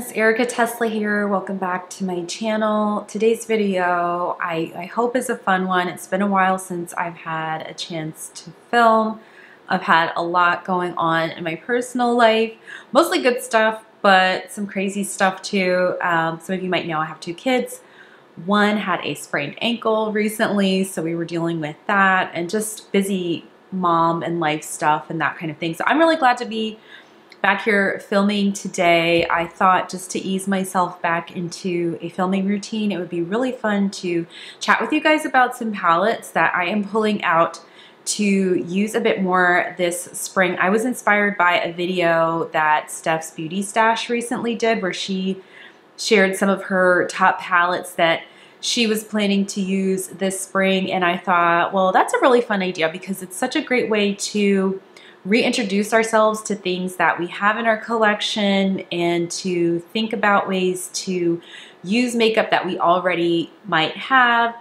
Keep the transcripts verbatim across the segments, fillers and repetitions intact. friends, Erika Tesla here. Welcome back to my channel. Today's video I, I hope is a fun one. It's been a while since I've had a chance to film. I've had a lot going on in my personal life, mostly good stuff, but some crazy stuff too. Um, some of you might know I have two kids. One had a sprained ankle recently, so we were dealing with that, and just busy mom and life stuff and that kind of thing. So I'm really glad to be back here filming today. I thought just to ease myself back into a filming routine, it would be really fun to chat with you guys about some palettes that I am pulling out to use a bit more this spring. I was inspired by a video that Steph's Beauty Stash recently did where she shared some of her top palettes that she was planning to use this spring, and I thought, well, that's a really fun idea because it's such a great way to reintroduce ourselves to things that we have in our collection and to think about ways to use makeup that we already might have.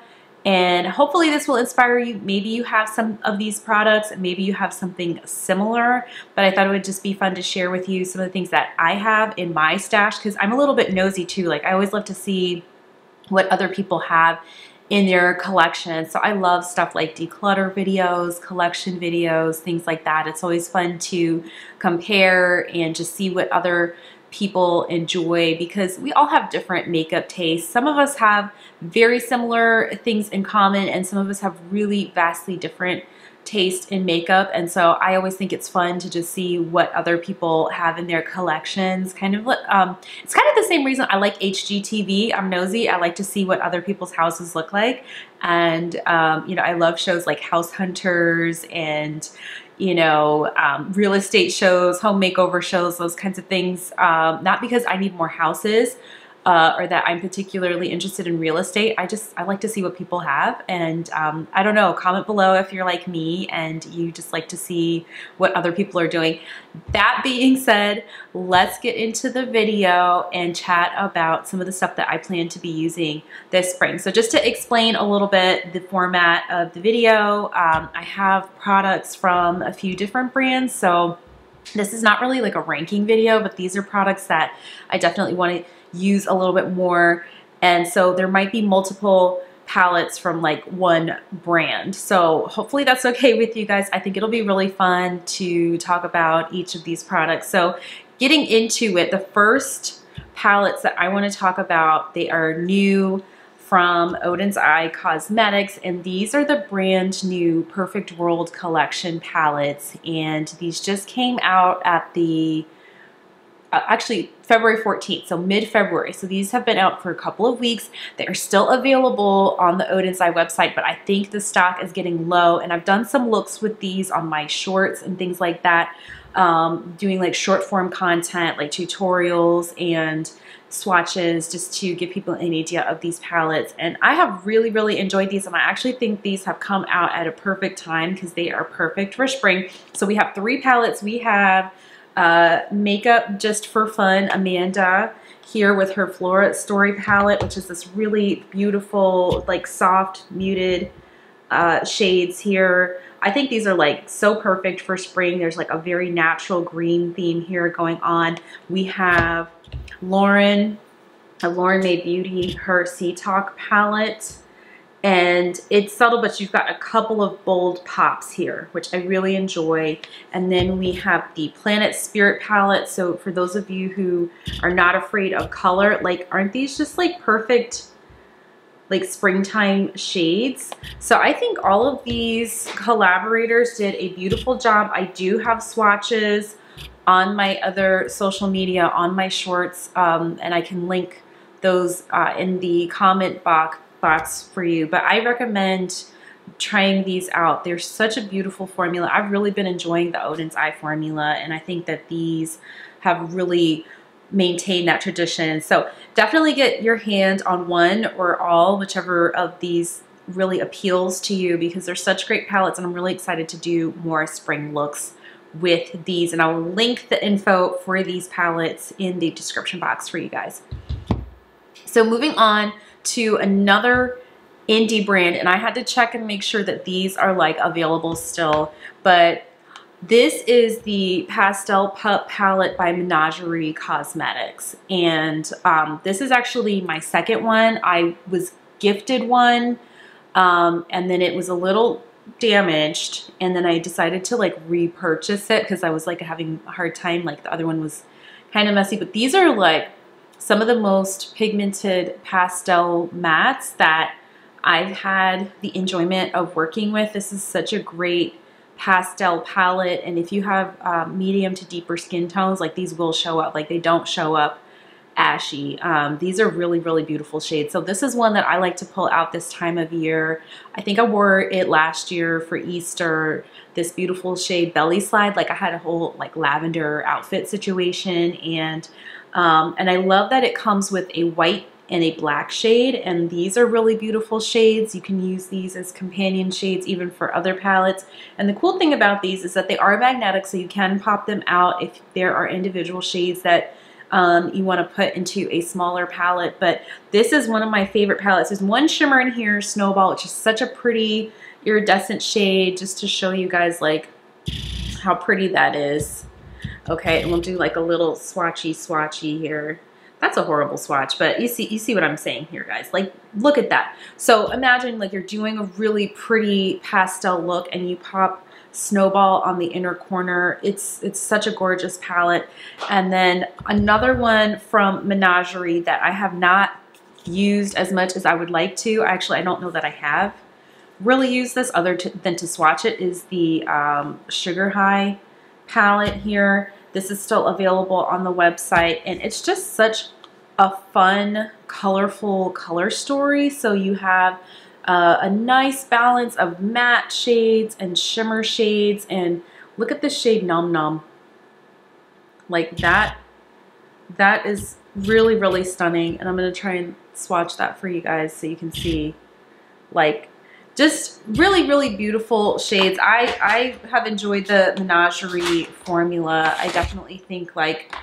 And hopefully this will inspire you. Maybe you have some of these products, maybe you have something similar, but I thought it would just be fun to share with you some of the things that I have in my stash, because I'm a little bit nosy too. Like, I always love to see what other people have in their collection. So I love stuff like declutter videos, collection videos, things like that. It's always fun to compare and just see what other people enjoy, because we all have different makeup tastes. Some of us have very similar things in common, and some of us have really vastly different taste in makeup. And so I always think it's fun to just see what other people have in their collections. Kind of um, it's kind of the same reason I like H G T V. I'm nosy. I like to see what other people's houses look like. And um, you know, I love shows like House Hunters and you know, um, real estate shows, home makeover shows, those kinds of things. Um, not because I need more houses uh, or that I'm particularly interested in real estate. I just, I like to see what people have. And um, I don't know, comment below if you're like me and you just like to see what other people are doing. That being said, let's get into the video and chat about some of the stuff that I plan to be using this spring. So just to explain a little bit the format of the video, um, I have products from a few different brands. So this is not really like a ranking video, but these are products that I definitely want to use a little bit more. And so there might be multiple palettes from like one brand. So hopefully that's okay with you guys. I think it'll be really fun to talk about each of these products. So getting into it, the first palettes that I want to talk about, they are new from Oden's Eye Cosmetics, and these are the brand new Perfect World Collection palettes, and these just came out at the uh, actually February fourteenth, so mid-February. So these have been out for a couple of weeks. They are still available on the Oden's Eye website, but I think the stock is getting low, and I've done some looks with these on my shorts and things like that, um, doing like short form content like tutorials and swatches just to give people an idea of these palettes. And I have really really enjoyed these, and I actually think these have come out at a perfect time because they are perfect for spring. So we have three palettes. We have uh, Makeup Just for Fun, Amanda here with her Flora Story palette, which is this really beautiful like soft muted uh, shades here. I think these are like so perfect for spring. There's like a very natural green theme here going on. We have Lauren, a Lauren Mae Beauty, her Sea Talk palette, and it's subtle, but you've got a couple of bold pops here, which I really enjoy. And then we have the Planet Spirit palette. So for those of you who are not afraid of color, like, aren't these just like perfect like springtime shades? So I think all of these collaborators did a beautiful job. I do have swatches on my other social media, on my shorts, um, and I can link those uh, in the comment box, box for you. But I recommend trying these out. They're such a beautiful formula. I've really been enjoying the Oden's Eye formula, and I think that these have really maintained that tradition. So definitely get your hand on one or all, whichever of these really appeals to you, because they're such great palettes, and I'm really excited to do more spring looks with these, and I will link the info for these palettes in the description box for you guys. So moving on to another indie brand, and I had to check and make sure that these are like available still, but This is the Pastel Pup palette by Menagerie Cosmetics. And um, this is actually my second one. I was gifted one um, and then it was a little damaged. And then I decided to like repurchase it because I was like having a hard time. Like the other one was kind of messy, but these are like some of the most pigmented pastel mattes that I've had the enjoyment of working with. This is such a great pastel palette, and if you have uh, medium to deeper skin tones, like these will show up, like they don't show up ashy. Um, these are really, really beautiful shades. So this is one that I like to pull out this time of year. I think I wore it last year for Easter, this beautiful shade Belly Slide. Like I had a whole like lavender outfit situation, and um, and I love that it comes with a white and a black shade, and these are really beautiful shades. You can use these as companion shades even for other palettes. And the cool thing about these is that they are magnetic, so you can pop them out if there are individual shades that um, you wanna put into a smaller palette. But this is one of my favorite palettes. There's one shimmer in here, Snowball, which is such a pretty iridescent shade, just to show you guys like how pretty that is. Okay, and we'll do like a little swatchy swatchy here. That's a horrible swatch, but you see you see what I'm saying here, guys. Like, look at that. So imagine like you're doing a really pretty pastel look and you pop Snowball on the inner corner. It's, it's such a gorgeous palette. And then another one from Menagerie that I have not used as much as I would like to. Actually, I don't know that I have really used this other to, than to swatch it, is the um, Sugar High palette here. This is still available on the website, and it's just such a fun, colorful color story. So you have uh, a nice balance of matte shades and shimmer shades, and look at this shade Nom Nom. Like that, that is really, really stunning, and I'm gonna try and swatch that for you guys so you can see like just really, really beautiful shades. I, I have enjoyed the Menagerie formula. I definitely think like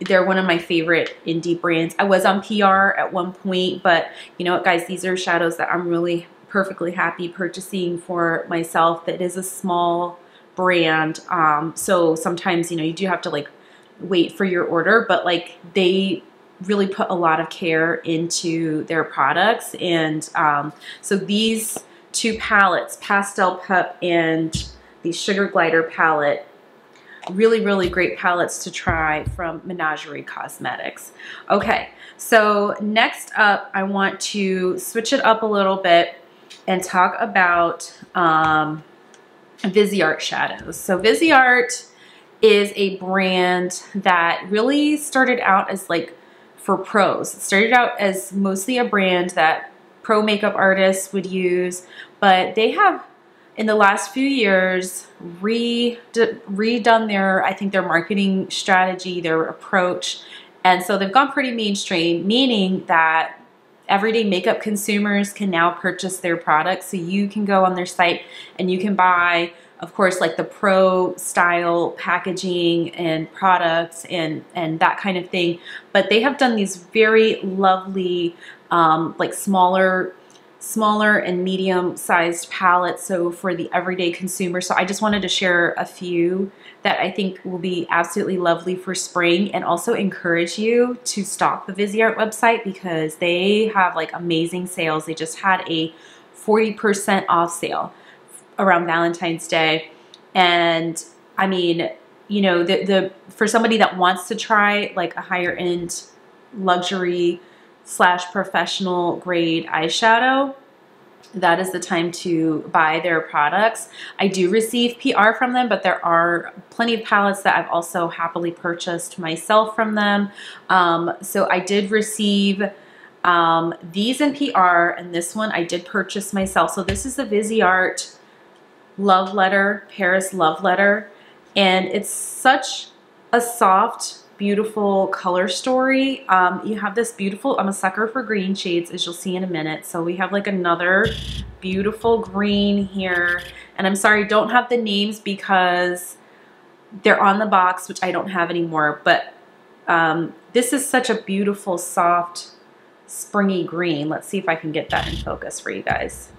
they're one of my favorite indie brands. I was on P R at one point, but you know what, guys, these are shadows that I'm really perfectly happy purchasing for myself. That is a small brand. Um, so sometimes, you know, you do have to like wait for your order, but like they really put a lot of care into their products. And um, so these two palettes, Pastel Pup and the Sugar Glider palette, really, really great palettes to try from Menagerie Cosmetics. Okay, so next up, I want to switch it up a little bit and talk about um, Viseart shadows. So Viseart is a brand that really started out as like for pros. It started out as mostly a brand that pro makeup artists would use, but they have in the last few years re redone their, I think, their marketing strategy, their approach, and so they've gone pretty mainstream, meaning that everyday makeup consumers can now purchase their products. So you can go on their site and you can buy, of course, like the pro style packaging and products and, and that kind of thing. But they have done these very lovely, um, like smaller, smaller and medium sized palettes. So for the everyday consumer. So I just wanted to share a few that I think will be absolutely lovely for spring, and also encourage you to stock the Viseart website because they have like amazing sales. They just had a forty percent off sale around Valentine's Day. And I mean, you know, the, the for somebody that wants to try like a higher end luxury slash professional grade eyeshadow, that is the time to buy their products. I do receive P R from them, but there are plenty of palettes that I've also happily purchased myself from them. Um, so I did receive um, these in P R, and this one I did purchase myself. So this is the Viseart Love Letter, Paris Love Letter, and it's such a soft, beautiful color story. Um, you have this beautiful, I'm a sucker for green shades, as you'll see in a minute. So we have like another beautiful green here, and I'm sorry, don't have the names because they're on the box, which I don't have anymore, but um, this is such a beautiful, soft, springy green. Let's see if I can get that in focus for you guys.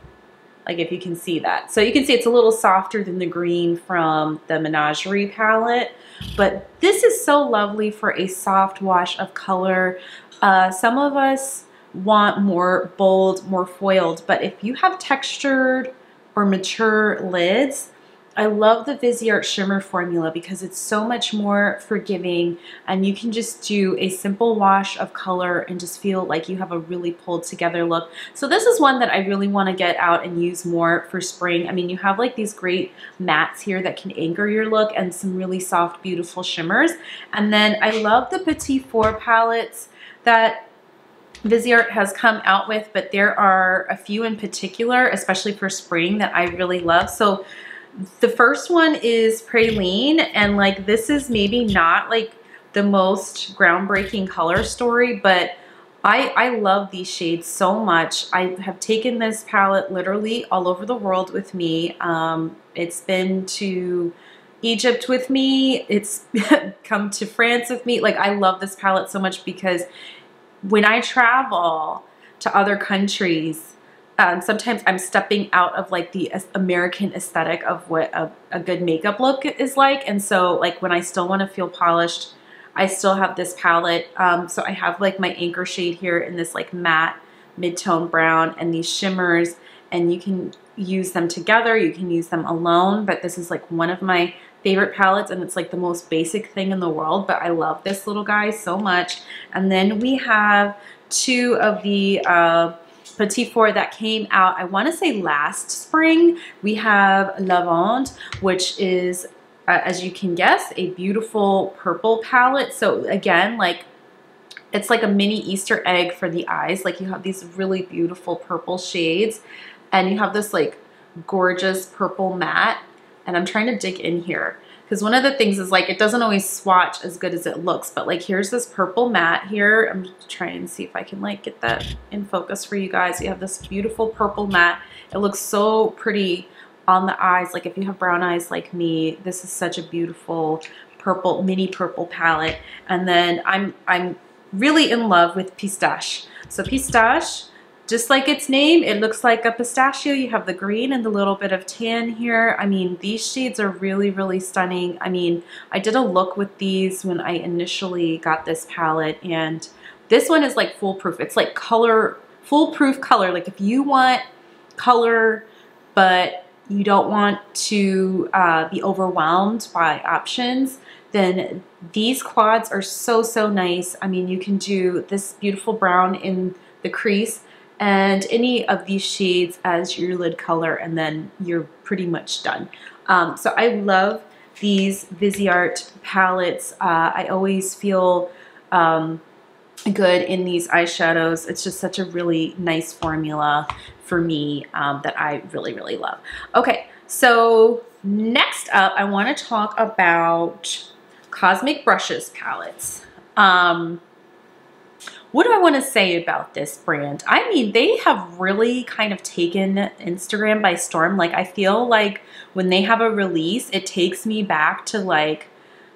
like if you can see that. So you can see it's a little softer than the green from the Menagerie palette, but this is so lovely for a soft wash of color. Uh, some of us want more bold, more foiled, but if you have textured or mature lids, I love the Viseart shimmer formula because it's so much more forgiving and you can just do a simple wash of color and just feel like you have a really pulled together look. So this is one that I really want to get out and use more for spring. I mean, you have like these great mattes here that can anchor your look and some really soft, beautiful shimmers. And then I love the Petit Four palettes that Viseart has come out with, but there are a few in particular, especially for spring, that I really love. So the first one is Praline, and like this is maybe not like the most groundbreaking color story, but I, I love these shades so much. I have taken this palette literally all over the world with me. Um, it's been to Egypt with me. It's come to France with me. Like I love this palette so much because when I travel to other countries, um, sometimes I'm stepping out of like the American aesthetic of what a, a good makeup look is like. And so like when I still want to feel polished, I still have this palette. Um, so I have like my anchor shade here in this like matte mid-tone brown and these shimmers, and you can use them together, you can use them alone, but this is like one of my favorite palettes and it's like the most basic thing in the world, but I love this little guy so much. And then we have two of the uh, Petit Four that came out, I want to say last spring. We have Lavande, which is, uh, as you can guess, a beautiful purple palette. So again, like it's like a mini Easter egg for the eyes. Like you have these really beautiful purple shades and you have this like gorgeous purple matte. And I'm trying to dig in here because one of the things is like it doesn't always swatch as good as it looks, but like here's this purple matte here. I'm trying to see if I can like get that in focus for you guys. You have this beautiful purple matte. It looks so pretty on the eyes. Like if you have brown eyes like me, this is such a beautiful purple, mini purple palette. And then I'm I'm really in love with Pistache. So Pistache, just like its name, it looks like a pistachio. You have the green and the little bit of tan here. I mean, these shades are really, really stunning. I mean, I did a look with these when I initially got this palette, and this one is like foolproof. It's like color, foolproof color. Like if you want color, but you don't want to uh, be overwhelmed by options, then these quads are so, so nice. I mean, you can do this beautiful brown in the crease and any of these shades as your lid color, and then you're pretty much done. Um, so I love these Viseart palettes. Uh, I always feel um, good in these eyeshadows. It's just such a really nice formula for me um, that I really, really love. Okay, so next up, I wanna talk about Cosmic Brushes palettes. Um, What do I want to say about this brand? I mean, they have really kind of taken Instagram by storm. Like I feel like when they have a release, it takes me back to like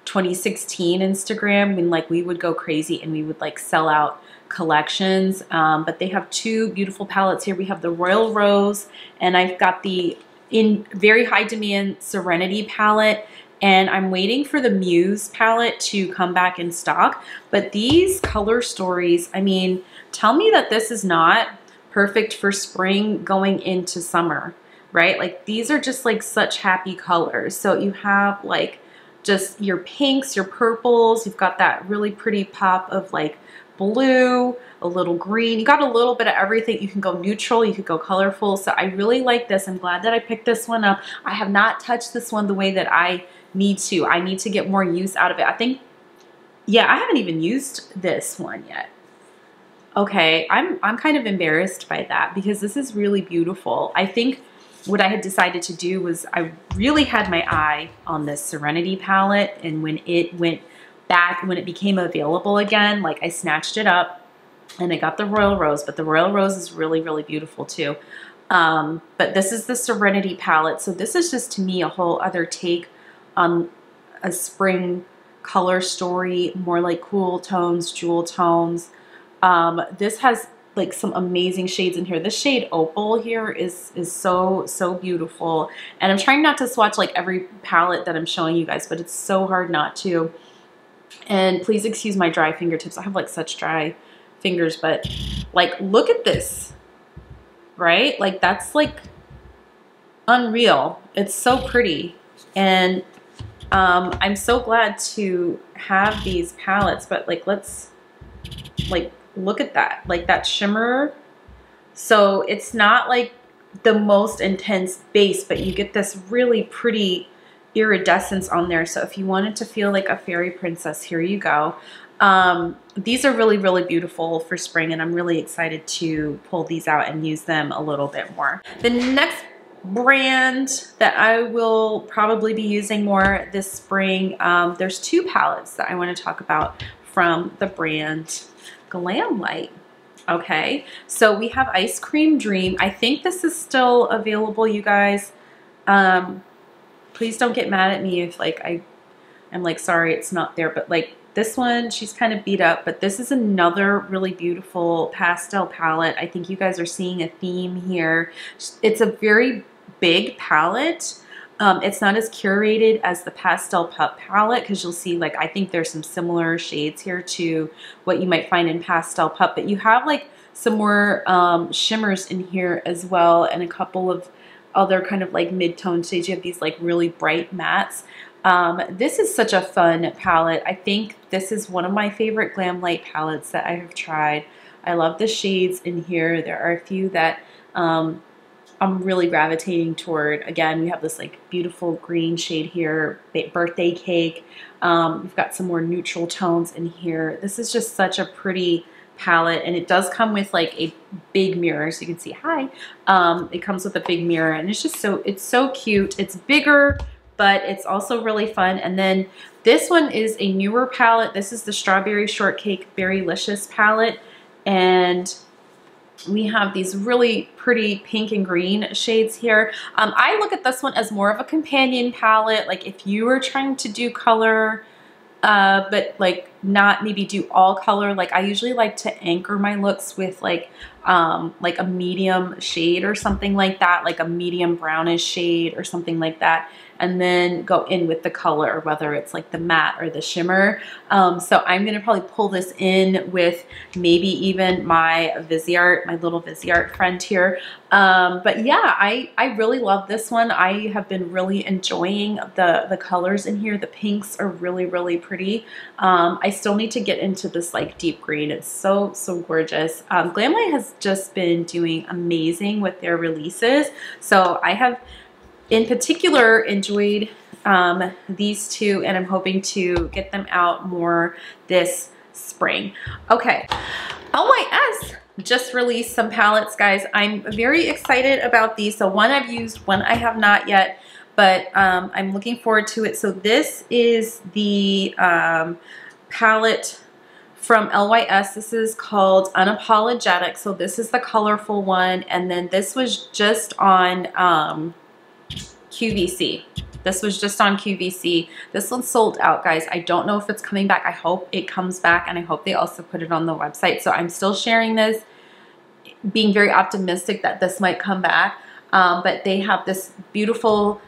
twenty sixteen Instagram when like we would go crazy and we would like sell out collections. Um, but they have two beautiful palettes here. We have the Royal Rose, and I've got the in very high demand Serenity palette. And I'm waiting for the Muse palette to come back in stock. But these color stories, I mean, tell me that this is not perfect for spring going into summer, right? Like these are just like such happy colors. So you have like just your pinks, your purples, you've got that really pretty pop of like blue, a little green. You got a little bit of everything. You can go neutral, you could go colorful. So I really like this. I'm glad that I picked this one up. I have not touched this one the way that I need to. I need to get more use out of it. I think, yeah, I haven't even used this one yet. Okay, I'm, I'm kind of embarrassed by that because this is really beautiful. I think what I had decided to do was I really had my eye on this Serenity palette, and when it went back, when it became available again, like I snatched it up and I got the Royal Rose, but the Royal Rose is really, really beautiful too. Um, but this is the Serenity palette. So this is just to me a whole other take Um, a spring color story, more like cool tones, jewel tones. Um, this has like some amazing shades in here. This shade Opal here is is so so beautiful, and I'm trying not to swatch like every palette that I'm showing you guys, but it's so hard not to. And please excuse my dry fingertips. I have like such dry fingers, but like look at this, right? Like that's like unreal. It's so pretty, and um, I'm so glad to have these palettes. But like let's like look at that, like that shimmer. So it's not like the most intense base, but you get this really pretty iridescence on there. So if you wanted to feel like a fairy princess, here you go. Um, these are really, really beautiful for spring, and I'm really excited to pull these out and use them a little bit more. The next brand that I will probably be using more this spring, um, there's two palettes that I want to talk about from the brand Glamlite. Okay, so we have Ice Cream Dream. I think this is still available, you guys. Um, please don't get mad at me if like I am like sorry it's not there, but like this one, she's kind of beat up, but this is another really beautiful pastel palette. I think you guys are seeing a theme here. It's a very big palette. Um, it's not as curated as the Pastel Pup palette, because you'll see, like, I think there's some similar shades here to what you might find in Pastel Pup, but you have, like, some more um, shimmers in here as well, and a couple of other kind of, like, mid-tone shades. You have these, like, really bright mattes. Um, this is such a fun palette. I think this is one of my favorite Glamlite palettes that I have tried. I love the shades in here. There are a few that... Um, I'm really gravitating toward. Again, we have this like beautiful green shade here, Birthday Cake. Um, we've got some more neutral tones in here. This is just such a pretty palette, and it does come with like a big mirror, so you can see, hi. Um, it comes with a big mirror, and it's just so, it's so cute. It's bigger, but it's also really fun. And then this one is a newer palette. This is the Strawberry Shortcake Berrylicious palette, and we have these really pretty pink and green shades here. Um, I look at this one as more of a companion palette, like if you were trying to do color, uh, but like not maybe do all color. Like I usually like to anchor my looks with like, um, like a medium shade or something like that, like a medium brownish shade or something like that, and then go in with the color, whether it's like the matte or the shimmer. Um, so I'm gonna probably pull this in with maybe even my Viseart, my little Viseart friend here. Um, but yeah, I, I really love this one. I have been really enjoying the, the colors in here. The pinks are really, really pretty. Um, I still need to get into this like deep green. It's so, so gorgeous. Um, Glamlite has just been doing amazing with their releases. So I have, in particular, enjoyed um, these two, and I'm hoping to get them out more this spring. Okay, L Y S just released some palettes, guys. I'm very excited about these. So one I've used, one I have not yet, but um, I'm looking forward to it. So this is the um, palette from L Y S. This is called Unapologetic. So this is the colorful one, and then this was just on... Um, Q V C. This was just on Q V C. This one's sold out, guys. I don't know if it's coming back. I hope it comes back, and I hope they also put it on the website. So I'm still sharing this, being very optimistic that this might come back. Um, but they have this beautiful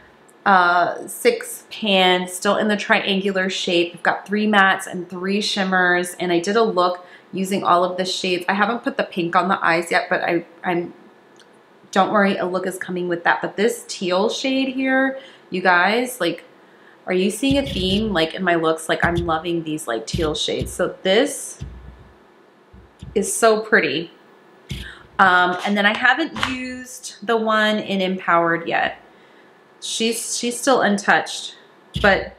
uh, six pan, still in the triangular shape. We've got three mattes and three shimmers, and I did a look using all of the shades. I haven't put the pink on the eyes yet, but I, I'm don't worry, a look is coming with that. But this teal shade here, you guys, like, are you seeing a theme like in my looks? Like I'm loving these like teal shades. So this is so pretty. Um, and then I haven't used the one in Empowered yet. She's, she's still untouched, but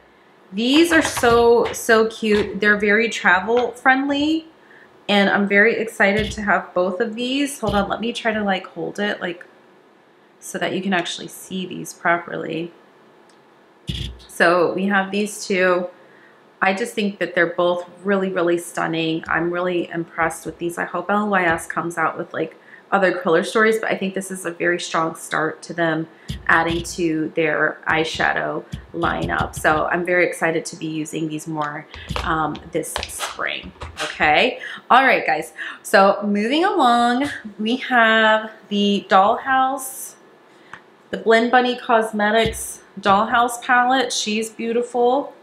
these are so, so cute. They're very travel friendly, and I'm very excited to have both of these. Hold on, let me try to like hold it like so that you can actually see these properly. So we have these two. I just think that they're both really, really stunning. I'm really impressed with these. I hope L Y S comes out with like other color stories, but I think this is a very strong start to them adding to their eyeshadow lineup. So I'm very excited to be using these more um, this spring. Okay. All right, guys. So moving along, we have the Dollhouse, the Blend Bunny Cosmetics Dollhouse palette. She's beautiful,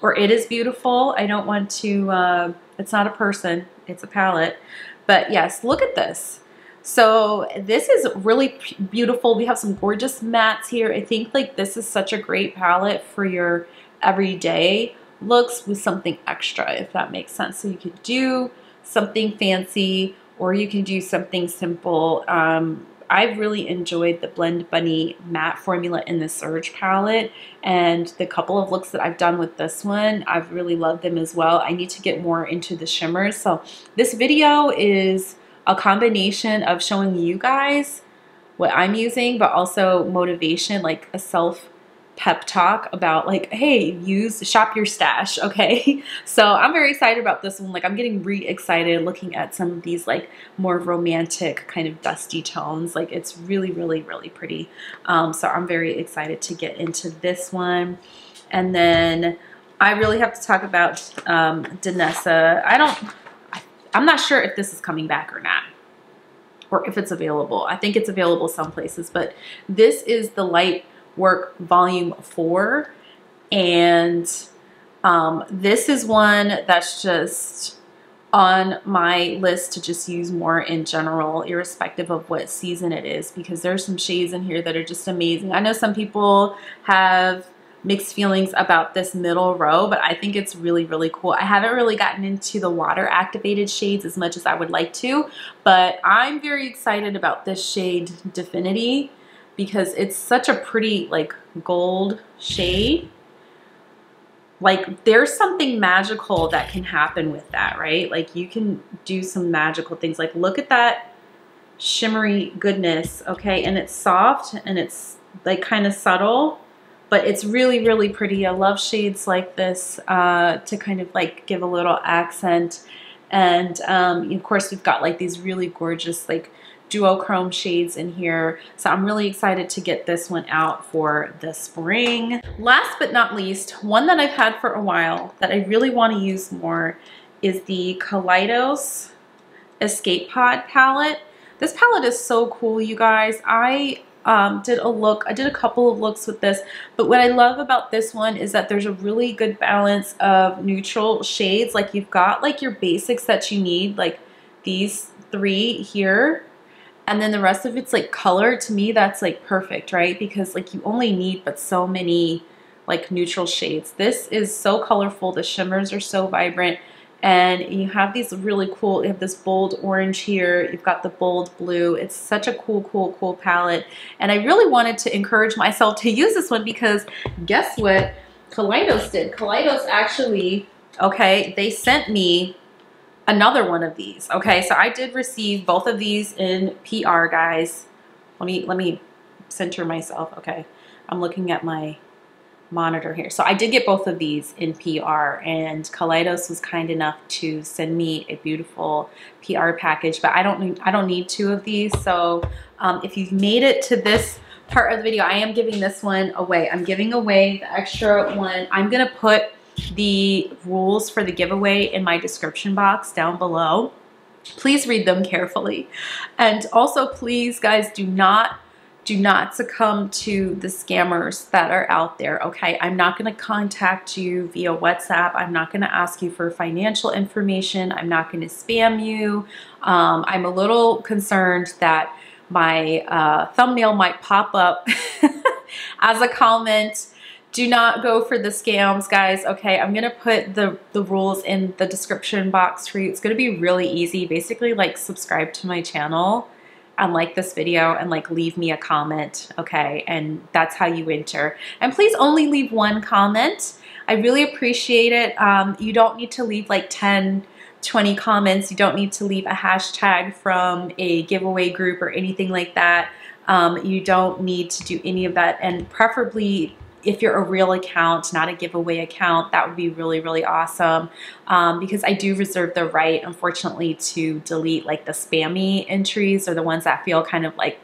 or it is beautiful. I don't want to, uh, it's not a person, it's a palette. But yes, look at this. So this is really beautiful. We have some gorgeous mattes here. I think like this is such a great palette for your everyday looks with something extra, if that makes sense. So you could do something fancy or you can do something simple. Um, I've really enjoyed the Blend Bunny matte formula in the Surge palette, and the couple of looks that I've done with this one, I've really loved them as well. I need to get more into the shimmers. So this video is a combination of showing you guys what I'm using, but also motivation, like a self pep talk about like, hey, use, shop your stash, okay? So I'm very excited about this one. Like I'm getting re excited looking at some of these like more romantic kind of dusty tones. Like it's really, really, really pretty. Um, so I'm very excited to get into this one. And then I really have to talk about um, Danessa. I don't, I'm not sure if this is coming back or not, or if it's available. I think it's available some places, but this is the Light Work Volume four, and um, this is one that's just on my list to just use more in general, irrespective of what season it is, because there's some shades in here that are just amazing. I know some people have mixed feelings about this middle row, but I think it's really, really cool. I haven't really gotten into the water activated shades as much as I would like to, but I'm very excited about this shade Definity because it's such a pretty like gold shade. Like there's something magical that can happen with that, right? Like you can do some magical things. Like look at that shimmery goodness, okay? And it's soft and it's like kind of subtle, but it's really, really pretty. I love shades like this uh, to kind of like give a little accent. And um, of course we've got like these really gorgeous like duochrome shades in here. So I'm really excited to get this one out for the spring. Last but not least, one that I've had for a while that I really want to use more is the Kaleidos Escape Pod palette. This palette is so cool, you guys. I Um, did a look, I did a couple of looks with this, but what I love about this one is that there's a really good balance of neutral shades. Like you've got like your basics that you need, like these three here, and then the rest of it's like color. To me, that's like perfect, right? Because like you only need but so many like neutral shades. This is so colorful, the shimmers are so vibrant, and you have these really cool, you have this bold orange here, you've got the bold blue. It's such a cool, cool, cool palette. And I really wanted to encourage myself to use this one because guess what Kaleidos did? Kaleidos actually, okay, they sent me another one of these. Okay, so I did receive both of these in P R, guys. Let me, let me center myself, okay. I'm looking at my monitor here. So I did get both of these in P R, and Kaleidos was kind enough to send me a beautiful P R package, but I don't need, I don't need two of these. So um, if you've made it to this part of the video, I am giving this one away. I'm giving away the extra one. I'm going to put the rules for the giveaway in my description box down below. Please read them carefully. And also please, guys, do not Do not succumb to the scammers that are out there, okay? I'm not gonna contact you via WhatsApp. I'm not gonna ask you for financial information. I'm not gonna spam you. Um, I'm a little concerned that my uh, thumbnail might pop up as a comment. Do not go for the scams, guys, okay? I'm gonna put the, the rules in the description box for you. It's gonna be really easy. Basically, like, subscribe to my channel and like this video and like leave me a comment, okay? And that's how you enter. And please only leave one comment. I really appreciate it. Um, you don't need to leave like ten, twenty comments. You don't need to leave a hashtag from a giveaway group or anything like that. Um, you don't need to do any of that. And preferably if you're a real account, not a giveaway account, that would be really, really awesome, um, because I do reserve the right, unfortunately, to delete like the spammy entries or the ones that feel kind of like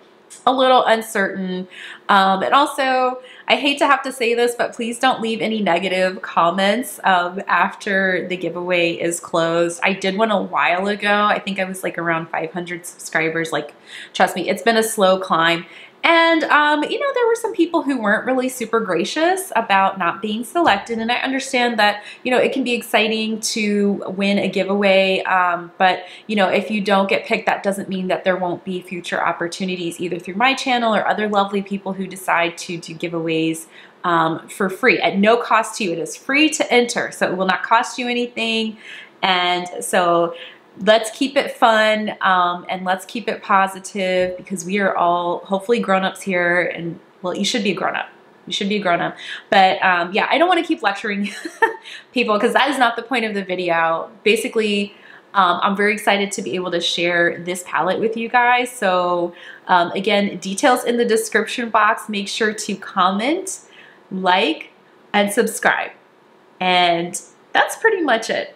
a little uncertain. Um, and also, I hate to have to say this, but please don't leave any negative comments um, after the giveaway is closed. I did one a while ago. I think I was like around five hundred subscribers. Like, trust me, it's been a slow climb. And, um, you know, there were some people who weren't really super gracious about not being selected. And I understand that, you know, it can be exciting to win a giveaway. Um, but, you know, if you don't get picked, that doesn't mean that there won't be future opportunities either through my channel or other lovely people who decide to do giveaways um, for free at no cost to you. It is free to enter, so it will not cost you anything. And so let's keep it fun, um, and let's keep it positive, because we are all hopefully grown-ups here, and well, you should be a grown-up. You should be a grown-up. But um, yeah, I don't want to keep lecturing people, because that is not the point of the video. Basically, um, I'm very excited to be able to share this palette with you guys. So um, again, details in the description box. Make sure to comment, like, and subscribe. And that's pretty much it.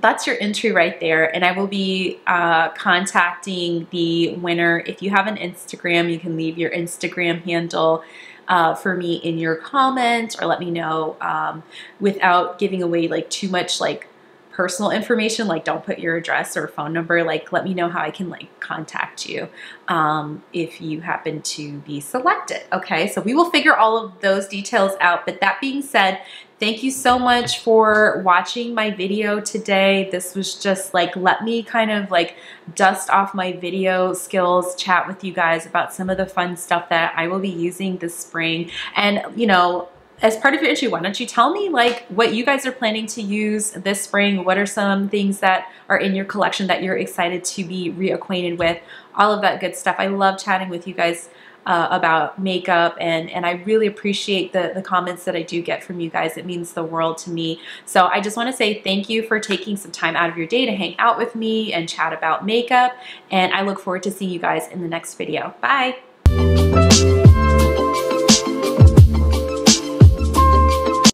That's your entry right there, and I will be uh, contacting the winner. If you have an Instagram, you can leave your Instagram handle uh, for me in your comments, or let me know um, without giving away like too much like personal information. Like, don't put your address or phone number. Like, let me know how I can like contact you um, if you happen to be selected. Okay, so we will figure all of those details out. But that being said, thank you so much for watching my video today. This was just like, let me kind of like dust off my video skills, chat with you guys about some of the fun stuff that I will be using this spring. And, you know, as part of your entry, why don't you tell me like what you guys are planning to use this spring? What are some things that are in your collection that you're excited to be reacquainted with? All of that good stuff. I love chatting with you guys Uh, about makeup, and and I really appreciate the the comments that I do get from you guys. It means the world to me. So I just want to say thank you for taking some time out of your day to hang out with me and chat about makeup, and I look forward to seeing you guys in the next video. Bye.